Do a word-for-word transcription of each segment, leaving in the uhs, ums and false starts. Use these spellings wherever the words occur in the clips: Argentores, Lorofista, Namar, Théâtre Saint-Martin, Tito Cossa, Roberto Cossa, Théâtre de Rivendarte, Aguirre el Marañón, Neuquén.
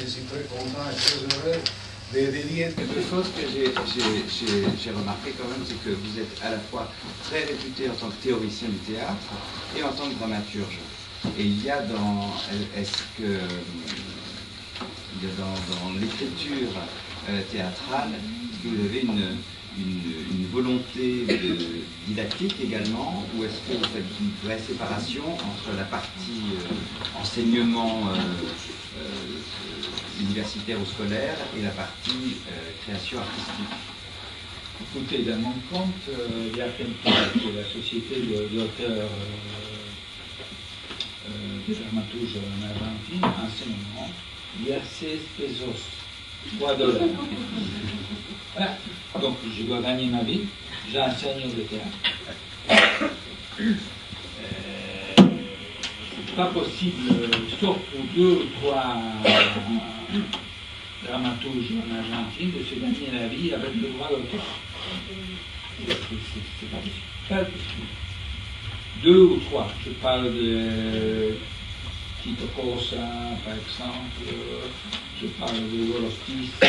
Je suis très content et très heureux de, de dire quelque chose que j'ai remarqué quand même, c'est que vous êtes à la fois très réputé en tant que théoricien du théâtre et en tant que dramaturge. Et il y a dans, est-ce que, il y a dans, dans l'écriture euh, théâtrale, est-ce que vous avez une, une, une volonté de, didactique également, ou est-ce que vous faites une vraie séparation entre la partie euh, enseignement euh, euh, universitaire ou scolaire et la partie euh, création artistique? Écoutez, dans mon compte, euh, il y a quelqu'un de la société d'auteurs. Des dramaturges en Argentine, en ce moment, il y a seize pesos, trois dollars. Voilà. Donc je dois gagner ma vie, j'enseigne le théâtre. Euh, c'est pas possible, sauf pour deux ou trois euh, dramaturges en Argentine, de se gagner la vie avec le droit d'auteur. C'est pas possible. Pas possible. Deux ou trois, je parle de Tito Cossa par exemple, je parle de Lorofista,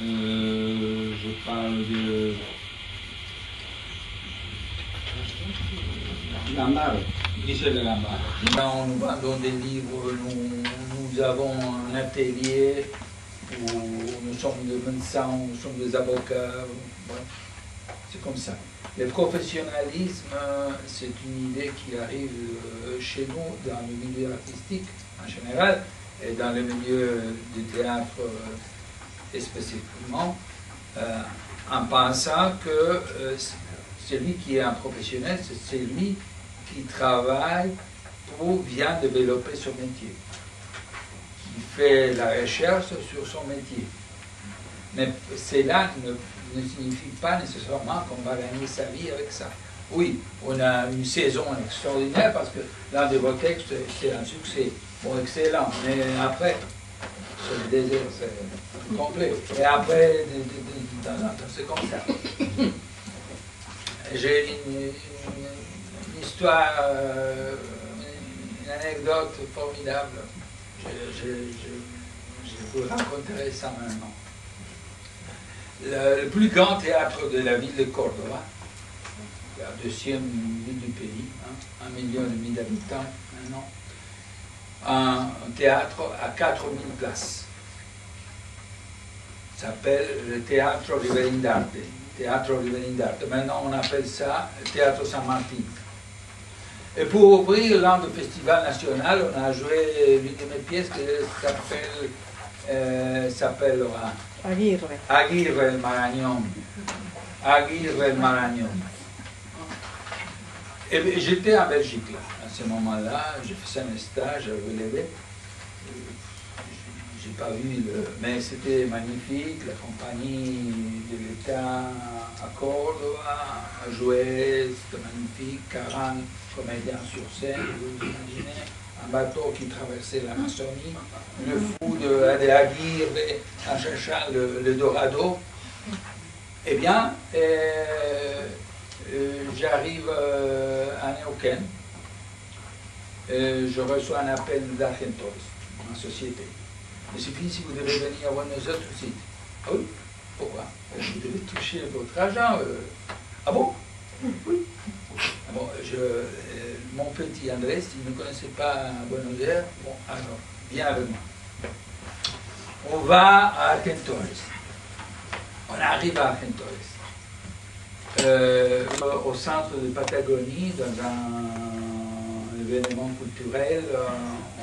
euh, je parle de Namar, Aguirre el Marañón. Là, on nous vend des livres, nous, nous avons un atelier où nous sommes des médecins, nous sommes des avocats, ouais. C'est comme ça. Le professionnalisme, c'est une idée qui arrive chez nous, dans le milieu artistique en général, et dans le milieu du théâtre spécifiquement, euh, en pensant que euh, celui qui est un professionnel, c'est celui qui travaille pour bien développer son métier, qui fait la recherche sur son métier. Mais cela ne, ne signifie pas nécessairement qu'on va gagner sa vie avec ça. Oui, on a une saison extraordinaire parce que l'un de vos textes, c'est un succès. Bon, excellent. Mais après, c'est le désert, c'est complet. Et après, c'est comme ça. J'ai une, une, une histoire, une anecdote formidable. Je, je, je, je vous raconterai ça maintenant. Le, le plus grand théâtre de la ville de Cordoue, la deuxième ville du pays, hein, un million et demi d'habitants maintenant, un, un théâtre à quatre mille places, s'appelle le Théâtre de Rivendarte, Théâtre de Rivendarte. Maintenant on appelle ça le Théâtre Saint-Martin. Et pour ouvrir l'un du festival national, on a joué l'une de mes pièces qui s'appelle... Euh, s'appelle euh, Aguirre. Aguirre el Marañón. Aguirre el Marañón. Et j'étais en Belgique là, à ce moment-là, j'ai fait un stage, je relevais. J'ai pas vu le. Mais c'était magnifique, la compagnie de l'État à Cordoue a joué, c'était magnifique, quarante comédiens sur scène, vous vous imaginez. Un bateau qui traversait l'Amazonie, le fou de, de Aguirre en cherchant le, le Dorado. Eh bien, euh, euh, j'arrive euh, à Neuquén, euh, je reçois un appel d'Argentores, ma société. Monsieur Fils, vous devez venir voir nos autres sites. Ah oui? Pourquoi? Vous devez toucher votre argent. Euh... Ah bon? Oui. Ah bon, je... Mon petit Andrés, il ne connaissait pas Buenos Aires, bon, alors, viens avec moi. On va à Argentores. On arrive à Argentores. Euh, au centre de Patagonie, dans un événement culturel,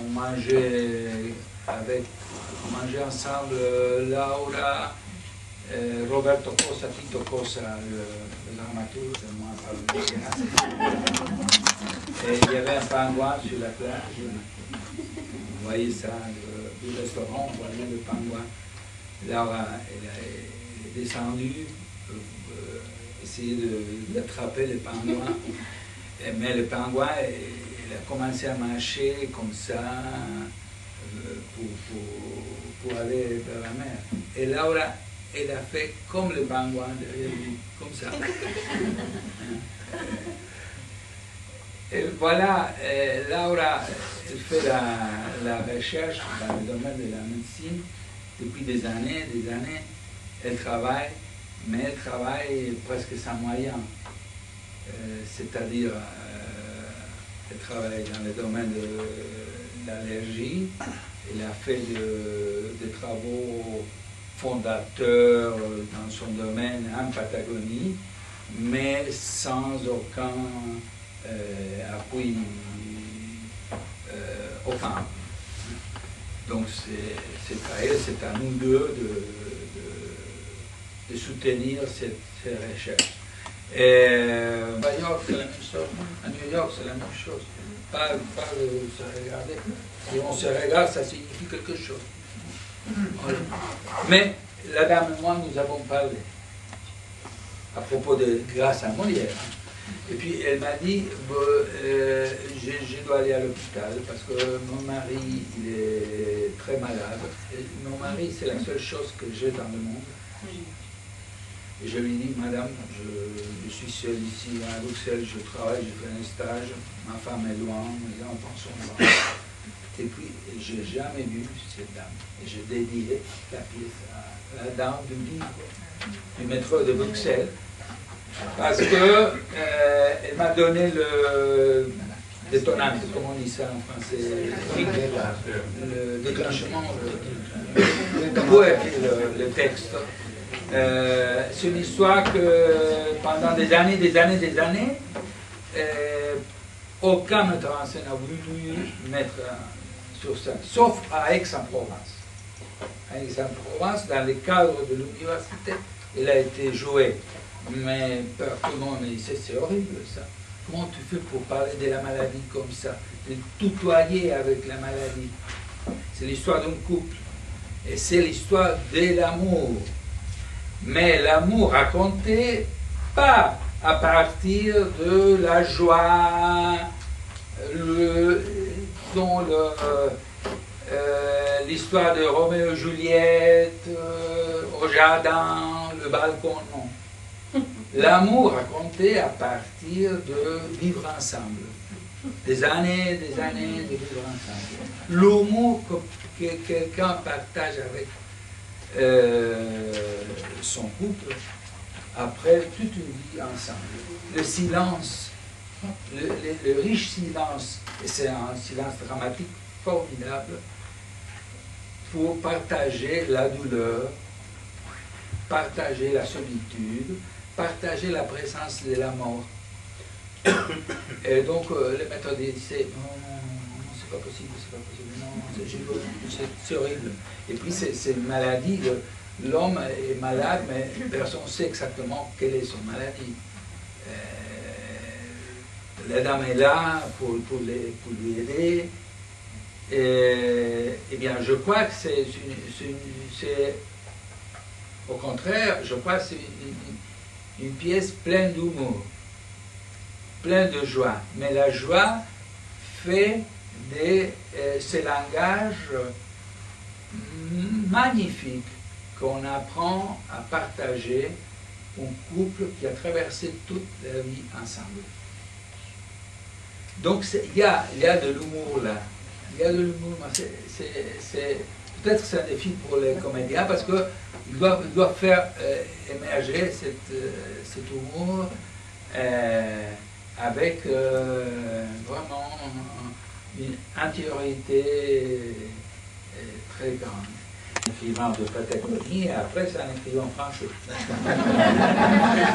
on mangeait, avec, on mangeait ensemble Laura, euh, Roberto Cossa, Tito Cossa, le dramaturge, moi, par le Et il y avait un pingouin sur la plage, vous voyez ça, le, le restaurant, on voyait le pingouin. Là, elle est descendue, euh, essayer d'attraper le pingouin, mais le pingouin, il a commencé à marcher comme ça, euh, pour, pour, pour aller vers la mer. Et Laura, elle a fait comme le pingouin derrière lui, comme ça. Et voilà, euh, Laura fait la, la recherche dans le domaine de la médecine depuis des années, des années. Elle travaille, mais elle travaille presque sans moyens. Euh, C'est-à-dire, euh, elle travaille dans le domaine de l'allergie. Elle a fait de, des travaux fondateurs dans son domaine en Patagonie, mais sans aucun euh, appui euh, aux femmes. Donc c'est à elle, c'est à nous deux de, de, de soutenir cette, cette recherche. Et, à New York, c'est la même chose. À New York, c'est la même chose. Pas, pas de se regarder. Si on se regarde, ça signifie quelque chose. Mais la dame et moi, nous avons parlé à propos de grâce à Molière. Et puis elle m'a dit, bah, euh, je, je dois aller à l'hôpital parce que mon mari, il est très malade. Et mon mari, c'est la seule chose que j'ai dans le monde. Et je lui dis, madame, je, je suis seule ici à Bruxelles, je travaille, je fais un stage, ma femme est loin, mes enfants sont loin. Et puis, je n'ai jamais vu cette dame. Et je dédiais la pièce à la dame du livre, du métro de Bruxelles, parce qu'elle euh, m'a donné le détonant, comment on dit ça en français, le déclenchement, le, le texte. Euh, C'est une histoire que pendant des années, des années, des années, euh, aucun metteur en scène n'a voulu mettre sur scène, sauf à Aix-en-Provence. À Aix-en-Provence, dans le cadre de l'université, il a été joué. Mais tout le monde me disait, c'est horrible ça. Comment tu fais pour parler de la maladie comme ça? De tutoyer avec la maladie. C'est l'histoire d'un couple. Et c'est l'histoire de l'amour. Mais l'amour raconté pas à partir de la joie, le, dont l'histoire euh, de Roméo et Juliette, euh, au jardin, le balcon, non. L'amour raconté à partir de vivre ensemble. Des années, des années de vivre ensemble. L'humour que, que quelqu'un partage avec Euh, son couple, après toute une vie ensemble. Le silence, le, le, le riche silence, et c'est un silence dramatique formidable, pour partager la douleur, partager la solitude, partager la présence de la mort. Et donc, euh, le maître disait, c'est pas possible, c'est pas possible, non, c'est horrible. Et puis c'est une maladie, l'homme est malade, mais personne ne sait exactement quelle est son maladie. Euh, la dame est là pour, pour, les, pour lui aider. Eh bien, je crois que c'est, au contraire, je crois que c'est une, une pièce pleine d'humour, pleine de joie. Mais la joie fait de euh, ce langage magnifique qu'on apprend à partager un couple qui a traversé toute la vie ensemble. Donc il y a, y a de l'humour là. Il y a de l'humour. Peut-être que c'est un défi pour les comédiens parce qu'ils doivent, ils doivent faire euh, émerger cette, euh, cet humour euh, avec euh, vraiment une intériorité très grande. Un écrivain de Patagonie et après c'est un écrivain français.